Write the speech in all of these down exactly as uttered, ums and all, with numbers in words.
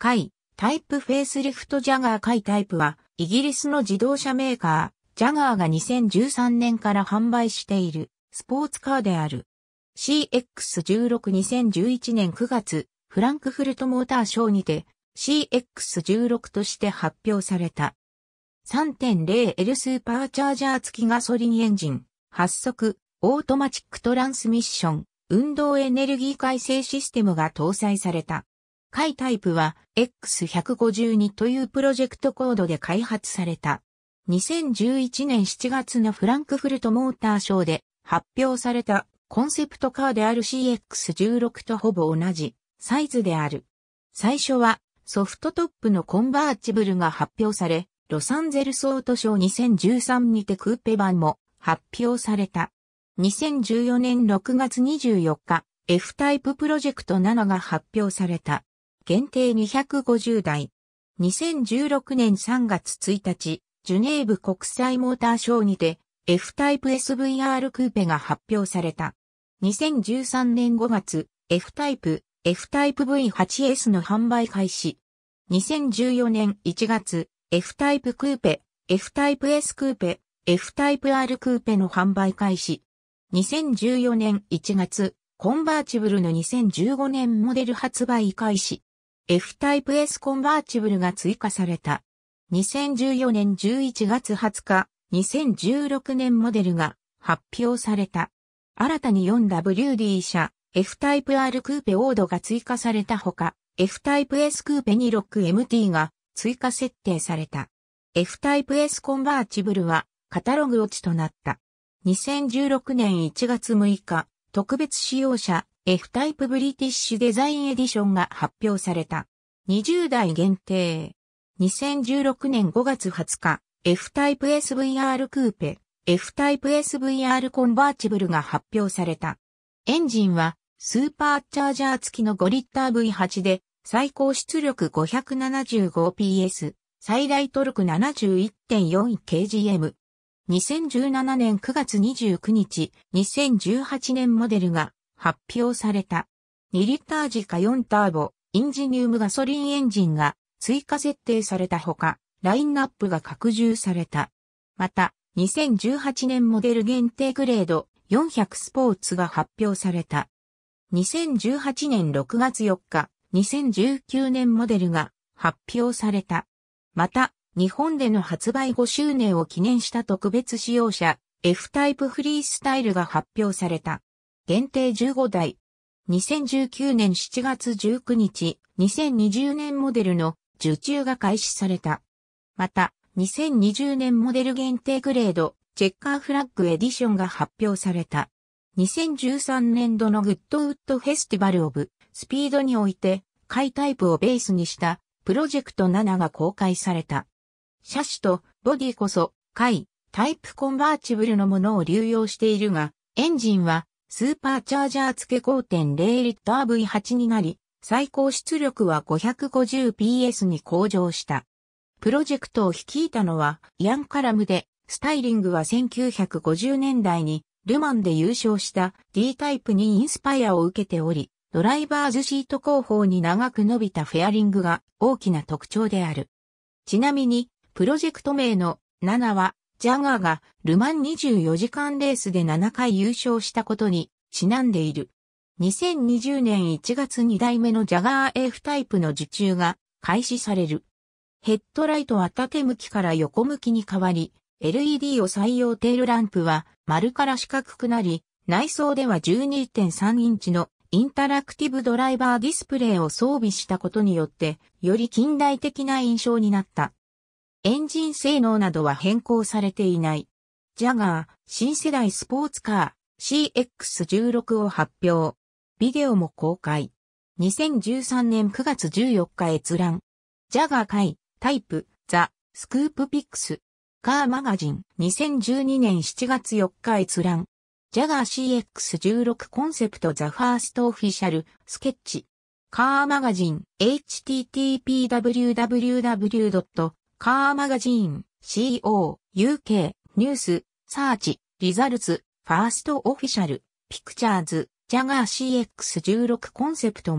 F-TypeタイプフェイスリフトジャガーF-Typeタイプはイギリスの自動車メーカージャガーがにせんじゅうさんねんから販売しているスポーツカーである。シーエックスじゅうろく にせんじゅういちねんくがつフランクフルトモーターショーにて シーエックスじゅうろく として発表された。さんてんゼロエル スーパーチャージャー付きガソリンエンジン、はっそく、オートマチックトランスミッション、運動エネルギー改正システムが搭載された。F-Typeタイプは エックスひゃくごじゅうに というプロジェクトコードで開発された。にせんじゅういちねんしちがつのフランクフルトモーターショーで発表されたコンセプトカーである シーエックスじゅうろく とほぼ同じサイズである。最初はソフトトップのコンバーチブルが発表され、ロサンゼルスオートショーにせんじゅうさんにてクーペ版も発表された。にせんじゅうよねんろくがつにじゅうよっか、F タイププロジェクトななが発表された。限定にひゃくごじゅうだい。にせんじゅうろくねんさんがつついたち、ジュネーブ国際モーターショーにて F タイプ エスブイアール クーペが発表された。にせんじゅうさんねんごがつ、F タイプ、F タイプ ブイエイトエス の販売開始。にせんじゅうよねんいちがつ、F タイプクーペ、F タイプ S クーペ、F タイプ R クーペの販売開始。にせんじゅうよねんいちがつ、コンバーチブルのにせんじゅうごねんモデル発売開始。F タイプ S コンバーチブルが追加された。にせんじゅうよねんじゅういちがつはつか、にせんじゅうろくねんモデルが発表された。新たに フォーダブリューディー 車、F タイプ R クーペオードが追加されたほか、F タイプ S クーペ にじゅうろくエムティー が追加設定された。F タイプ S コンバーチブルはカタログ落ちとなった。にせんじゅうろくねんいちがつむいか、特別仕様車 F タイプブリティッシュデザインエディションが発表された。にじゅうだい限定。にせんじゅうろくねんごがつはつか、F タイプ エスブイアール クーペ、F タイプ エスブイアール コンバーチブルが発表された。エンジンはスーパーチャージャー付きの ごリッター ブイエイト で、最高出力 ごひゃくななじゅうごピーエス、最大トルク ななじゅういってんよんキログラム。にせんじゅうななねんくがつにじゅうくにち、にせんじゅうはちねんモデルが発表された。にリッターじかよんターボ、インジニウムガソリンエンジンが追加設定されたほか、ラインナップが拡充された。また、にせんじゅうはちねんモデル限定グレードよんひゃくスポーツが発表された。にせんじゅうはちねんろくがつよっか、にせんじゅうきゅうねんモデルが発表された。また、日本での発売ごしゅうねんを記念した特別仕様車 F タイプフリースタイルが発表された。限定じゅうごだい。にせんじゅうきゅうねんしちがつじゅうくにち、にせんにじゅうねんモデルの受注が開始された。また、にせんにじゅうねんモデル限定グレードチェッカーフラッグエディションが発表された。にせんじゅうさんねんどのグッドウッドフェスティバルオブスピードにおいてF-Typeタイプをベースにしたプロジェクトななが公開された。車種とボディこそF-Typeタイプコンバーチブルのものを流用しているが、エンジンはスーパーチャージャー付け ごてんゼロリッター ブイエイト になり、最高出力は ごひゃくごじゅうピーエス に向上した。プロジェクトを率いたのはイアン・カラムで、スタイリングはせんきゅうひゃくごじゅうねんだいにルマンで優勝した D タイプにインスパイアを受けており、ドライバーズシート後方に長く伸びたフェアリングが大きな特徴である。ちなみに、プロジェクト名のななは、ジャガーがルマンにじゅうよじかんレースでななかい優勝したことにちなんでいる。にせんにじゅうねんいちがつにだいめのジャガー F タイプの受注が開始される。ヘッドライトは縦向きから横向きに変わり、エルイーディー を採用テールランプは丸から四角くなり、内装では じゅうにてんさんインチのインタラクティブドライバーディスプレイを装備したことによって、より近代的な印象になった。エンジン性能などは変更されていない。ジャガー、新世代スポーツカー、シーエックスじゅうろく を発表。ビデオも公開。にせんじゅうさんねんくがつじゅうよっか閲覧。ジャガーF-Typeタイプ、ザ・スクープピックス。カーマガジン。にせんじゅうにねんしちがつよっか閲覧。ジャガー シーエックスじゅうろく コンセプトザ・ファーストオフィシャル、スケッチ。カーマガジン。エイチティーティーピー ダブリューダブリューダブリュー ドットカーマガジン シーオー ユーケー ニュースサーチリザルツファーストオフィシャルピクチャーズ Jaguar シーエックスじゅうろく コンセプト -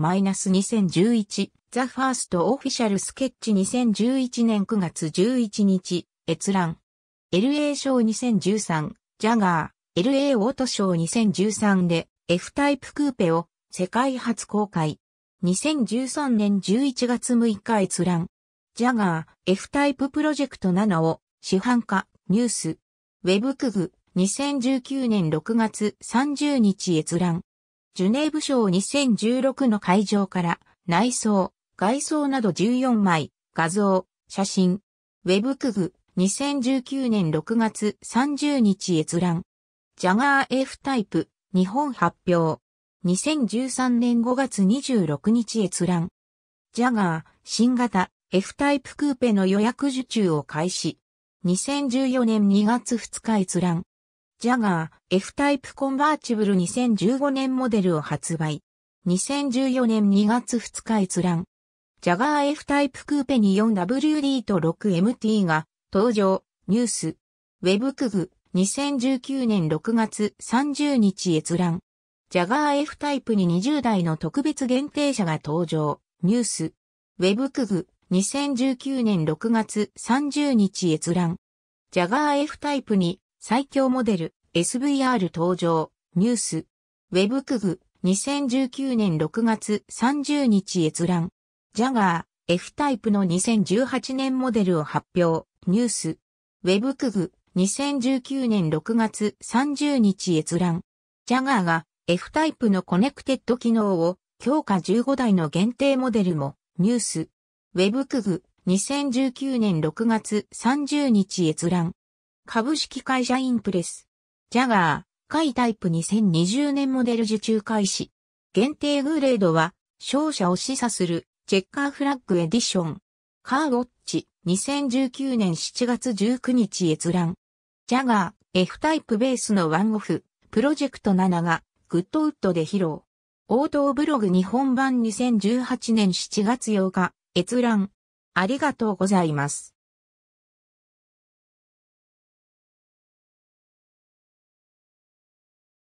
にせんじゅういち The First Official Sketch にせんじゅういちねんくがつじゅういちにち閲覧 エルエー 賞にせんじゅうさん Jaguar エルエー オート賞にせんじゅうさんで F-Type クーペを世界初公開にせんじゅうさんねんじゅういちがつむいか閲覧 Jaguar F-Type プロジェクトななを市販化ニュースウェブクグにせんじゅうきゅうねんろくがつさんじゅうにち閲覧。ジュネーブ賞にせんじゅうろくの会場から内装、外装などじゅうよんまい、画像、写真。ウェブクグにせんじゅうきゅうねんろくがつさんじゅうにち閲覧。Jaguar F-Type日本発表。にせんじゅうさんねんごがつにじゅうろくにち閲覧。Jaguar新型 F-Type クーペの予約受注を開始。にせんじゅうよねんにがつふつか閲覧。Jaguar F-Type コンバーチブルにせんじゅうごねんモデルを発売。にせんじゅうよねんにがつふつか閲覧。Jaguar F-Type クーペに よんダブリューディー と ろくエムティー が登場。ニュース。ウェブクグにせんじゅうきゅうねんろくがつさんじゅうにち閲覧。Jaguar F-Type ににじゅうだいの特別限定車が登場。ニュース。ウェブクグにせんじゅうきゅうねんろくがつさんじゅうにち閲覧。Jaguar F-Type に最強モデル エスブイアール 登場ニュースウェブクグにせんじゅうきゅうねんろくがつさんじゅうにち閲覧Jaguar F-Typeのにせんじゅうはちねんモデルを発表ニュースウェブクグにせんじゅうきゅうねんろくがつさんじゅうにち閲覧Jaguarが F-Typeのコネクテッド機能を強化じゅうごだいの限定モデルもニュースウェブクグにせんじゅうきゅうねんろくがつさんじゅうにち閲覧株式会社インプレス。Jaguar F-Type にせんにじゅうねんモデル受注開始。限定グレードは、勝者を示唆する、チェッカーフラッグエディション。カーウォッチ、にせんじゅうきゅうねんしちがつじゅうくにち閲覧。Jaguar F-Type ベースのワンオフ、プロジェクトななが、グッドウッドで披露。応答ブログ日本版にせんじゅうはちねんしちがつようか、閲覧。ありがとうございます。